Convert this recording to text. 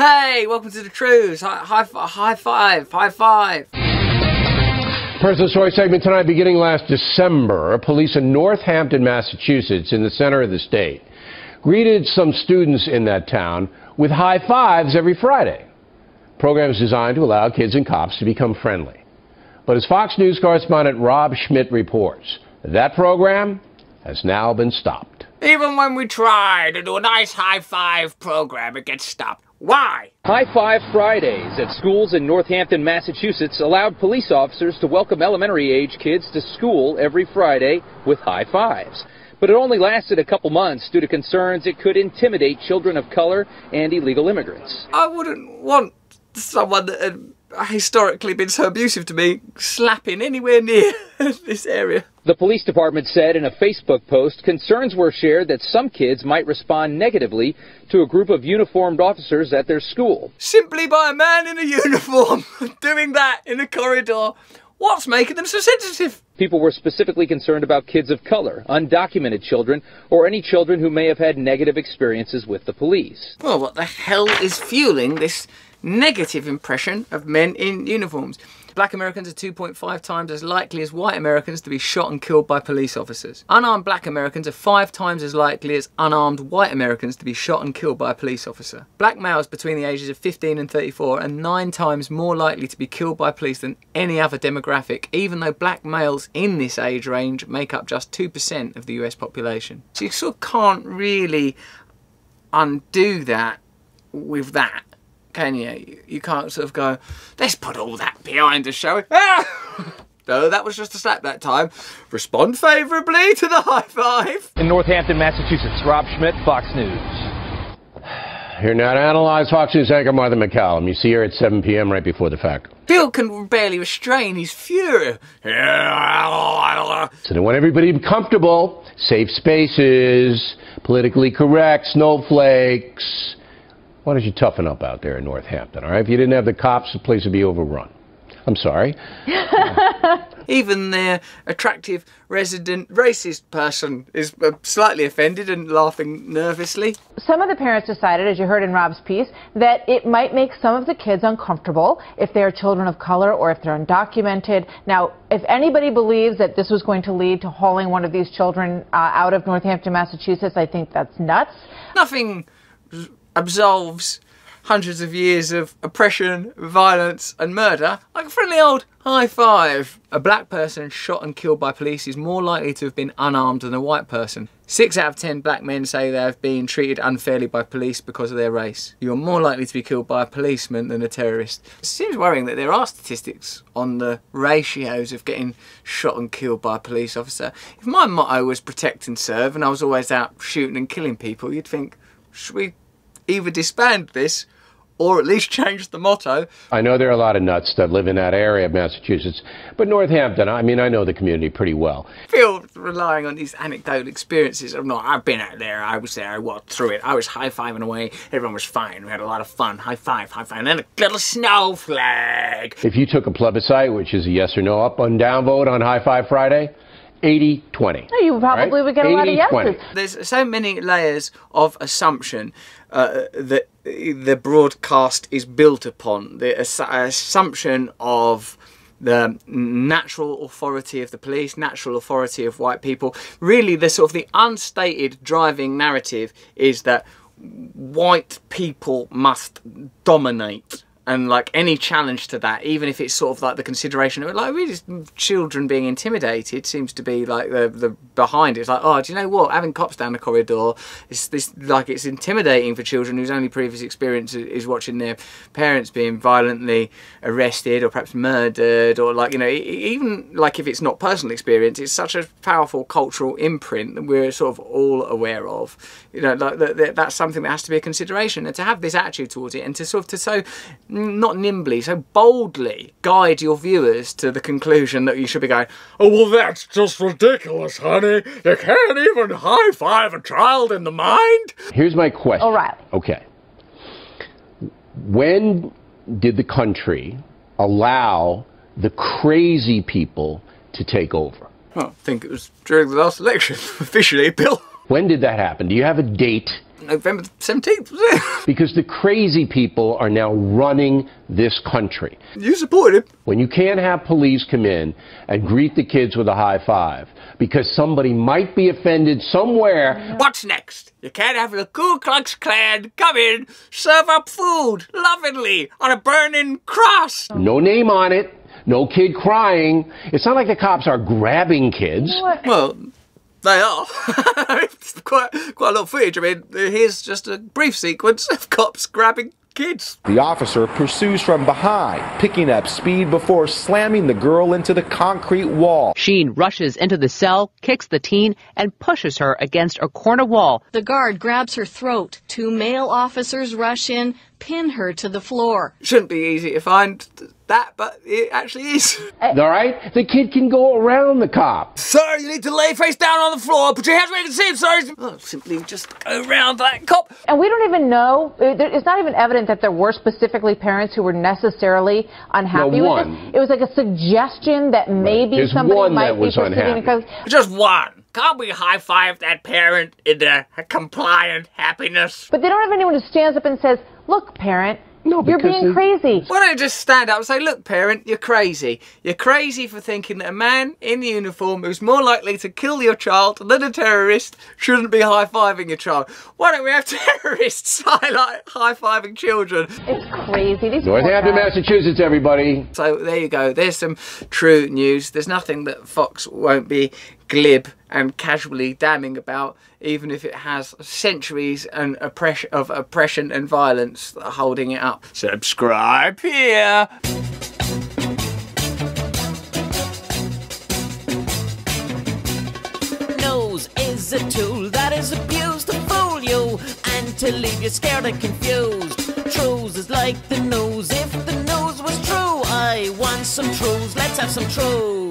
Hey, welcome to The Trews. High five. Personal story segment tonight. Beginning last December, police in Northampton, Massachusetts, in the center of the state, greeted some students in that town with high fives every Friday. Programs designed to allow kids and cops to become friendly. But as Fox News correspondent Rob Schmidt reports, that program has now been stopped. Even when we try to do a nice high five program, it gets stopped. Why? High Five Fridays at schools in Northampton, Massachusetts, allowed police officers to welcome elementary age kids to school every Friday with high fives. But it only lasted a couple months due to concerns it could intimidate children of color and illegal immigrants. I wouldn't want someone that had historically been so abusive to me slapping anywhere near this area. The police department said in a Facebook post, concerns were shared that some kids might respond negatively to a group of uniformed officers at their school. Simply by a man in a uniform doing that in a corridor. What's making them so sensitive? People were specifically concerned about kids of color, undocumented children, or any children who may have had negative experiences with the police. Well, what the hell is fueling this negative impression of men in uniforms? Black Americans are 2.5 times as likely as white Americans to be shot and killed by police officers. Unarmed black Americans are 5 times as likely as unarmed white Americans to be shot and killed by a police officer. Black males between the ages of 15 and 34 are 9 times more likely to be killed by police than any other demographic, even though black males in this age range make up just 2% of the US population. So you sort of can't really undo that with that, can you? You can't sort of go, let's put all that behind us, shall we? Ah! No, that was just a slap that time. Respond favourably to the high five. In Northampton, Massachusetts, Rob Schmidt, Fox News. Here now to analyse Fox News anchor Martha McCallum. You see her at 7 p.m. right before the fact. Bill can barely restrain his fury. So they want everybody comfortable, safe spaces, politically correct, snowflakes. Why don't you toughen up out there in Northampton, all right? If you didn't have the cops, the place would be overrun. I'm sorry. Even their attractive resident racist person is slightly offended and laughing nervously. Some of the parents decided, as you heard in Rob's piece, that it might make some of the kids uncomfortable if they are children of color or if they're undocumented. Now, if anybody believes that this was going to lead to hauling one of these children out of Northampton, Massachusetts, I think that's nuts. Nothing absolves hundreds of years of oppression, violence and murder like a friendly old high five. A black person shot and killed by police is more likely to have been unarmed than a white person. 6 out of 10 black men say they have been treated unfairly by police because of their race. You're more likely to be killed by a policeman than a terrorist. It seems worrying that there are statistics on the ratios of getting shot and killed by a police officer. If my motto was protect and serve and I was always out shooting and killing people, you'd think, should we either disband this or at least change the motto. I know there are a lot of nuts that live in that area of Massachusetts, but Northampton, I mean, I know the community pretty well. Phil, relying on these anecdotal experiences of not, I've been out there, I walked through it, I was high-fiving away, everyone was fine, we had a lot of fun, high five, and then a little snowflake. If you took a plebiscite, which is a yes or no, up and down vote on High Five Friday, 80-20. No, you probably would get a lot of yeses. There's so many layers of assumption that the broadcast is built upon. The assumption of the natural authority of the police, natural authority of white people. Really, the sort of the unstated driving narrative is that white people must dominate. And like any challenge to that, even if it's sort of like the consideration of it, like really children being intimidated seems to be like the behind it. It's like, oh, do you know what? Having cops down the corridor, it's intimidating for children whose only previous experience is watching their parents being violently arrested or perhaps murdered, or like, you know, even like if it's not personal experience, it's such a powerful cultural imprint that we're sort of all aware of. You know, like that's something that has to be a consideration, and to have this attitude towards it, and to sort of not nimbly, so boldly guide your viewers to the conclusion that you should be going, oh, well, that's just ridiculous, honey. You can't even high-five a child in the mind. Here's my question. All right. Okay. When did the country allow the crazy people to take over? Well, I think it was during the last election, officially, Bill. When did that happen? Do you have a date? November 17th, was it? Because the crazy people are now running this country. You supported it. When you can't have police come in and greet the kids with a high five because somebody might be offended somewhere. What's next? You can't have the Ku Klux Klan come in, serve up food lovingly on a burning cross. No name on it. No kid crying. It's not like the cops are grabbing kids. What? Well, they are. It's quite a lot of footage. I mean, here's just a brief sequence of cops grabbing kids. The officer pursues from behind, picking up speed before slamming the girl into the concrete wall. Sheen rushes into the cell, kicks the teen, and pushes her against a corner wall. The guard grabs her throat. Two male officers rush in, pin her to the floor. Shouldn't be easy to find that, but it actually is. All right? The kid can go around the cop. Sir, you need to lay face down on the floor. Put your hands where you can see him, sir. Oh, simply just go around that cop. And we don't even know. It's not even evident that there were specifically parents who were necessarily unhappy with this. It was like a suggestion that maybe somebody might be proceeding. Just one. Can't we high-five that parent into compliant happiness? But they don't have anyone who stands up and says, look, parent, you're being crazy. Why don't you just stand up and say, look, parent, you're crazy. You're crazy for thinking that a man in uniform who's more likely to kill your child than a terrorist shouldn't be high-fiving your child. Why don't we have terrorists high-fiving children? It's crazy. Northampton, Massachusetts, everybody. So there you go. There's some true news. There's nothing that Fox won't be glib and casually damning about, even if it has centuries of oppression and violence holding it up. Subscribe here. Nose is a tool that is abused to fool you and to leave you scared and confused. Trews is like the news. If the news was true, I want some trews. Let's have some trews.